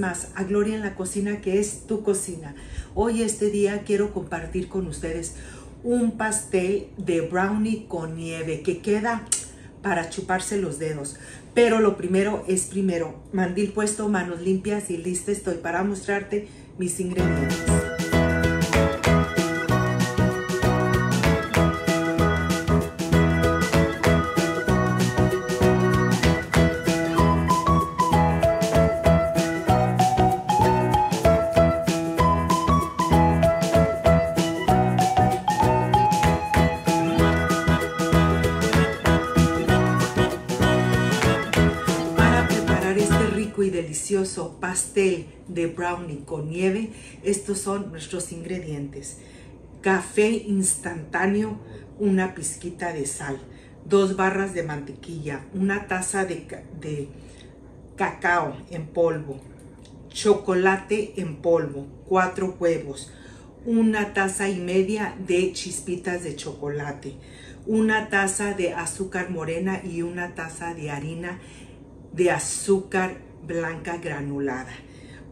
más a Gloria en la Cocina, que es tu cocina. Hoy, este día, quiero compartir con ustedes un pastel de brownie con nieve que queda para chuparse los dedos. Pero lo primero es primero. Mandil puesto, manos limpias y lista estoy para mostrarte mis ingredientes. Y delicioso pastel de brownie con nieve, estos son nuestros ingredientes: café instantáneo, una pizquita de sal, 2 barras de mantequilla, 1 taza de cacao en polvo, chocolate en polvo, 4 huevos, 1,5 tazas de chispitas de chocolate, 1 taza de azúcar morena y 1 taza de harina de azúcar blanca granulada,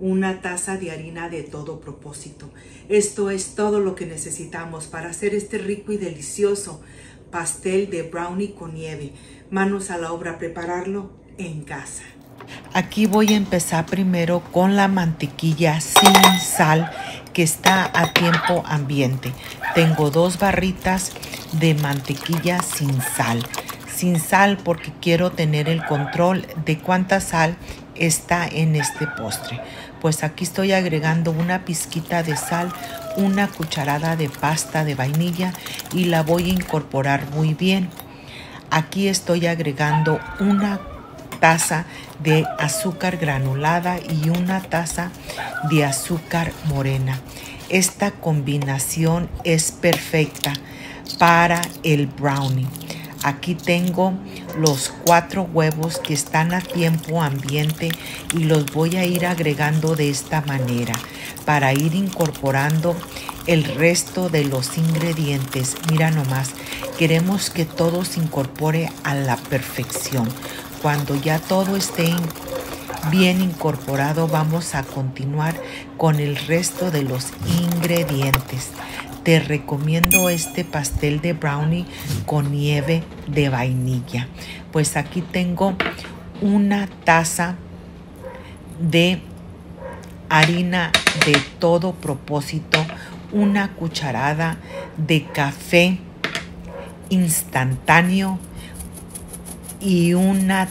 1 taza de harina de todo propósito. Esto es todo lo que necesitamos para hacer este rico y delicioso pastel de brownie con nieve. Manos a la obra a prepararlo en casa. Aquí voy a empezar primero con la mantequilla sin sal que está a tiempo ambiente. Tengo 2 barritas de mantequilla sin sal. Sin sal porque quiero tener el control de cuánta sal está en este postre. Pues aquí estoy agregando 1 pizquita de sal, 1 cucharada de pasta de vainilla y la voy a incorporar muy bien. Aquí estoy agregando 1 taza de azúcar granulada y 1 taza de azúcar morena. Esta combinación es perfecta para el brownie. Aquí tengo los 4 huevos que están a tiempo ambiente y los voy a ir agregando de esta manera para ir incorporando el resto de los ingredientes. Mira nomás, queremos que todo se incorpore a la perfección. Cuando ya todo esté bien incorporado, vamos a continuar con el resto de los ingredientes. Te recomiendo este pastel de brownie con nieve de vainilla. Pues aquí tengo 1 taza de harina de todo propósito, 1 cucharada de café instantáneo y 1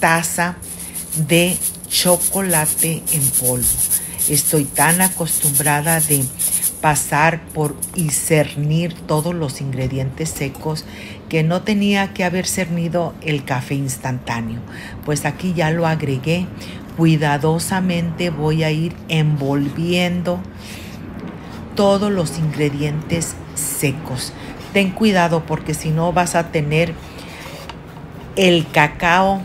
taza de chocolate en polvo. Estoy tan acostumbrada de pasar por y cernir todos los ingredientes secos que no tenía que haber cernido el café instantáneo. Pues aquí ya lo agregué. Cuidadosamente voy a ir envolviendo todos los ingredientes secos. Ten cuidado porque si no vas a tener el cacao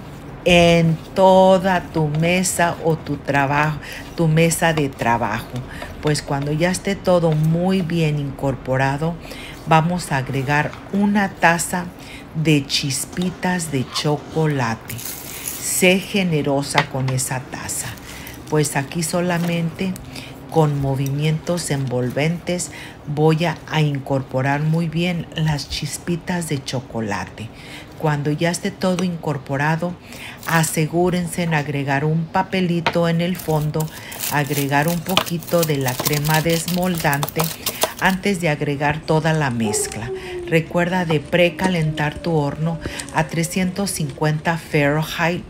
en toda tu mesa o tu trabajo, tu mesa de trabajo. Pues cuando ya esté todo muy bien incorporado, vamos a agregar 1 taza de chispitas de chocolate. Sé generosa con esa taza. Pues aquí solamente con movimientos envolventes voy a incorporar muy bien las chispitas de chocolate. Cuando ya esté todo incorporado, asegúrense en agregar un papelito en el fondo, agregar un poquito de la crema desmoldante antes de agregar toda la mezcla. Recuerda de precalentar tu horno a 350 Fahrenheit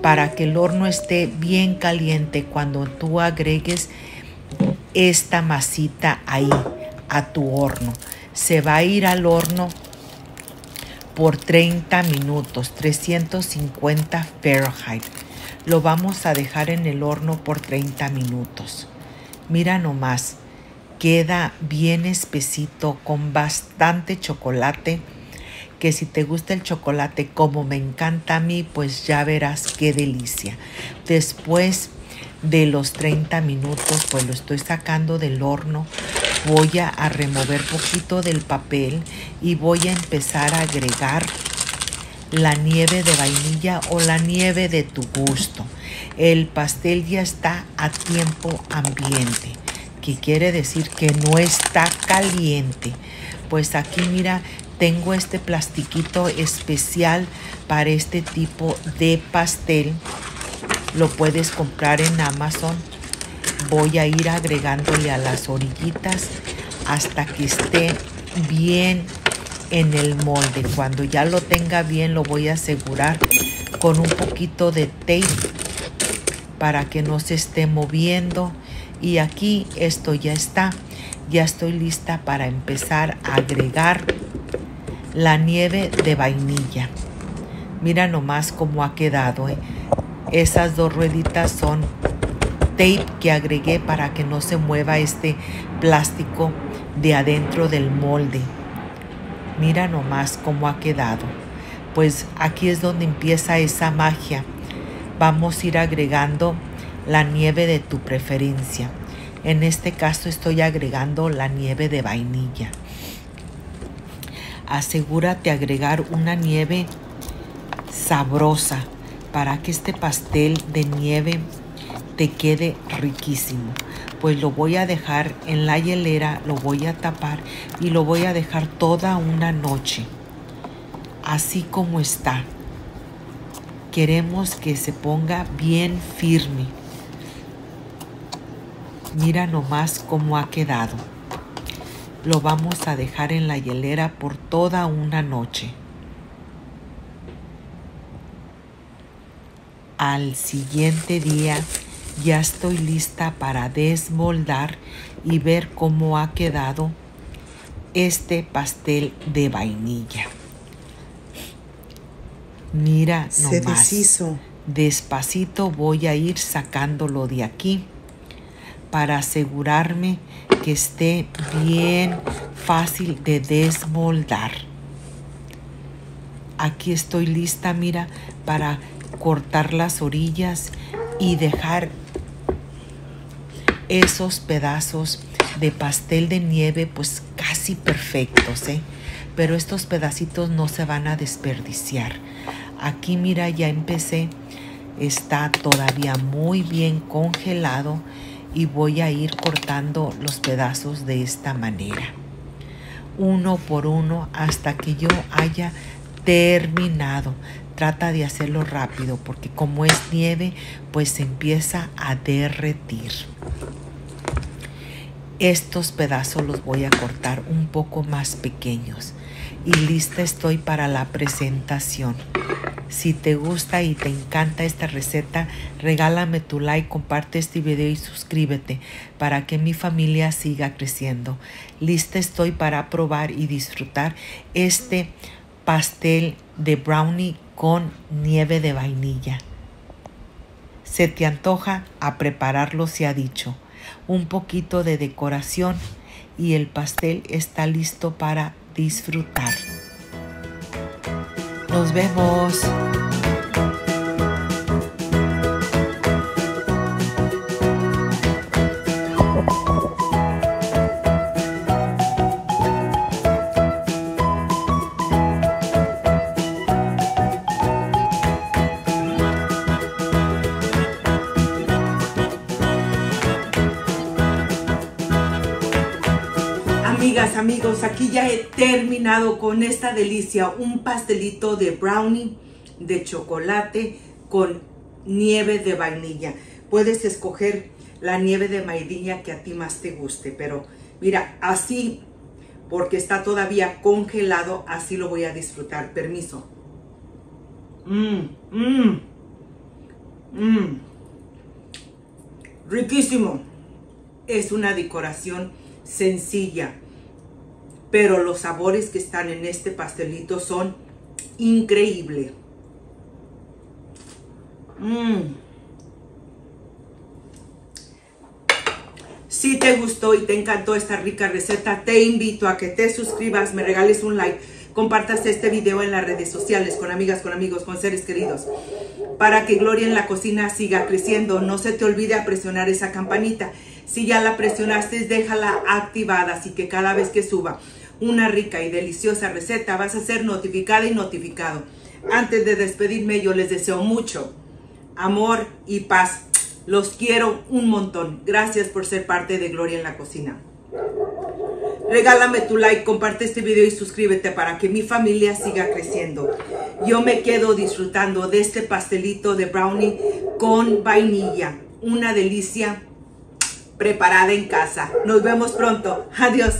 para que el horno esté bien caliente cuando tú agregues esta masita ahí a tu horno. Se va a ir al horno por 30 minutos, 350 Fahrenheit. Lo vamos a dejar en el horno por 30 minutos. Mira nomás, queda bien espesito con bastante chocolate, que si te gusta el chocolate como me encanta a mí, pues ya verás qué delicia. Después de los 30 minutos, pues lo estoy sacando del horno. Voy a remover poquito del papel y voy a empezar a agregar la nieve de vainilla o la nieve de tu gusto. el pastel ya está a tiempo ambiente, que quiere decir que no está caliente. Pues aquí mira, tengo este plastiquito especial para este tipo de pastel. Lo puedes comprar en Amazon. Voy a ir agregándole a las orillitas hasta que esté bien en el molde. Cuando ya lo tenga bien, lo voy a asegurar con un poquito de tape para que no se esté moviendo. Y aquí esto ya está. Ya estoy lista para empezar a agregar la nieve de vainilla. Mira nomás cómo ha quedado, ¿eh? Esas dos rueditas son tape que agregué para que no se mueva este plástico de adentro del molde. Mira nomás cómo ha quedado. Pues aquí es donde empieza esa magia. Vamos a ir agregando la nieve de tu preferencia. En este caso estoy agregando la nieve de vainilla. Asegúrate agregar una nieve sabrosa para que este pastel de nieve te quede riquísimo. Pues lo voy a dejar en la hielera, lo voy a tapar y lo voy a dejar toda una noche. Así como está. Queremos que se ponga bien firme. Mira nomás cómo ha quedado. Lo vamos a dejar en la hielera por toda una noche. Al siguiente día ya estoy lista para desmoldar y ver cómo ha quedado este pastel de vainilla. Mira nomás. Se deshizo. Despacito voy a ir sacándolo de aquí para asegurarme que esté bien fácil de desmoldar. Aquí estoy lista, mira, para cortar las orillas y dejar esos pedazos de pastel de nieve pues casi perfectos, ¿eh? Pero estos pedacitos no se van a desperdiciar. Aquí mira, ya empecé. Está todavía muy bien congelado. Y voy a ir cortando los pedazos de esta manera, uno por uno, hasta que yo haya terminado. Trata de hacerlo rápido porque como es nieve, pues se empieza a derretir. Estos pedazos los voy a cortar un poco más pequeños. Y lista estoy para la presentación. Si te gusta y te encanta esta receta, regálame tu like, comparte este video y suscríbete para que mi familia siga creciendo. Lista estoy para probar y disfrutar este pastel de brownie con nieve de vainilla. ¿Se te antoja? A prepararlo se ha dicho. Un poquito de decoración y el pastel está listo para disfrutar. Nos vemos. Amigas, amigos, aquí ya he terminado con esta delicia, un pastelito de brownie de chocolate con nieve de vainilla. Puedes escoger la nieve de vainilla que a ti más te guste, pero mira, así, porque está todavía congelado, así lo voy a disfrutar. Permiso. Riquísimo. Es una decoración sencilla, pero los sabores que están en este pastelito son increíbles. Si te gustó y te encantó esta rica receta, te invito a que te suscribas, me regales un like, compartas este video en las redes sociales con amigas, con amigos, con seres queridos, para que Gloria en la Cocina siga creciendo. No se te olvide a presionar esa campanita. Si ya la presionaste, déjala activada, así que cada vez que suba una rica y deliciosa receta, vas a ser notificada y notificado. Antes de despedirme, yo les deseo mucho amor y paz. Los quiero un montón. Gracias por ser parte de Gloria en la Cocina. Regálame tu like, comparte este video y suscríbete para que mi familia siga creciendo. Yo me quedo disfrutando de este pastelito de brownie con vainilla. Una delicia preparada en casa. Nos vemos pronto. Adiós.